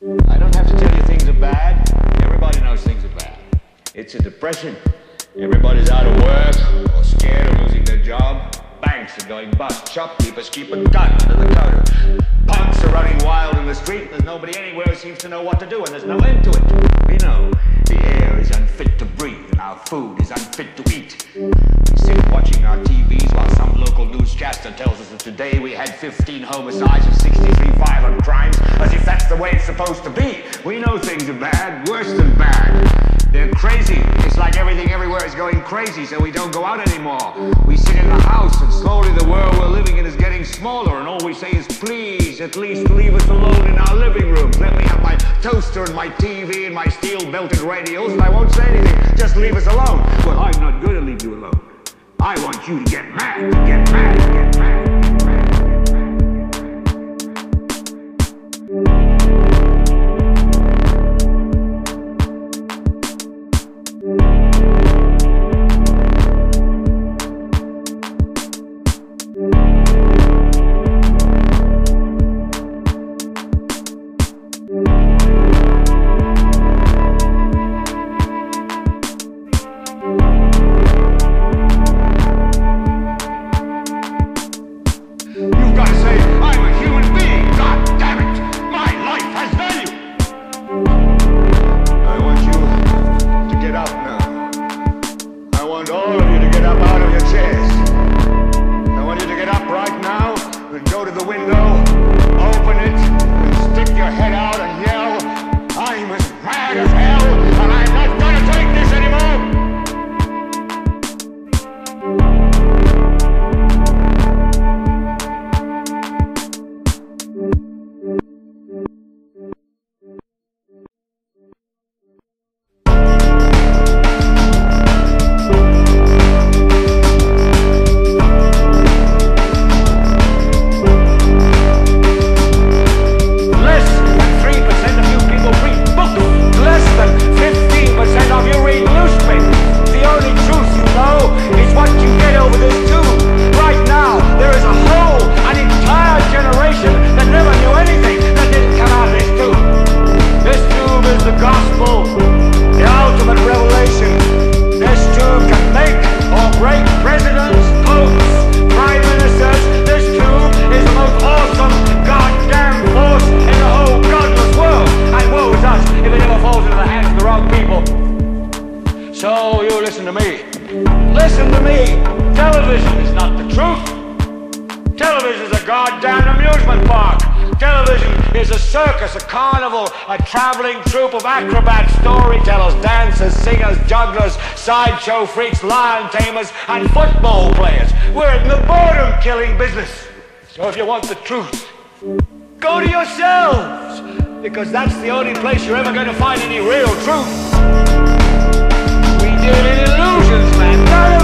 I don't have to tell you things are bad. Everybody knows things are bad. It's a depression. Everybody's out of work or scared of losing their job. Banks are going bust. Shopkeepers keep a gun under the counter. Punks are running wild in the street. There's nobody anywhere who seems to know what to do, and there's no end to it. We know the air is unfit to breathe, and our food is unfit to eat. We sit watching our TVs while some local newscaster tells us that today we had 15 homicides and 63 violent crimes, as if that's the way it's supposed to be. We know things are bad, worse than bad. They're crazy. It's like everything everywhere is going crazy, so we don't go out anymore. We sit in the house, and slowly the world we're living in is getting smaller, and all we say is, please, at least leave us alone in our living room. Let me have my toaster and my TV and my steel-belted radios, and I won't say anything. Just leave us alone. Well, I'm not going to leave you alone. I want you to get mad, get mad, get mad. Sideshow freaks, lion tamers, and football players. We're in the boredom-killing business. So if you want the truth, go to yourselves, because that's the only place you're ever going to find any real truth. We deal in illusions, man.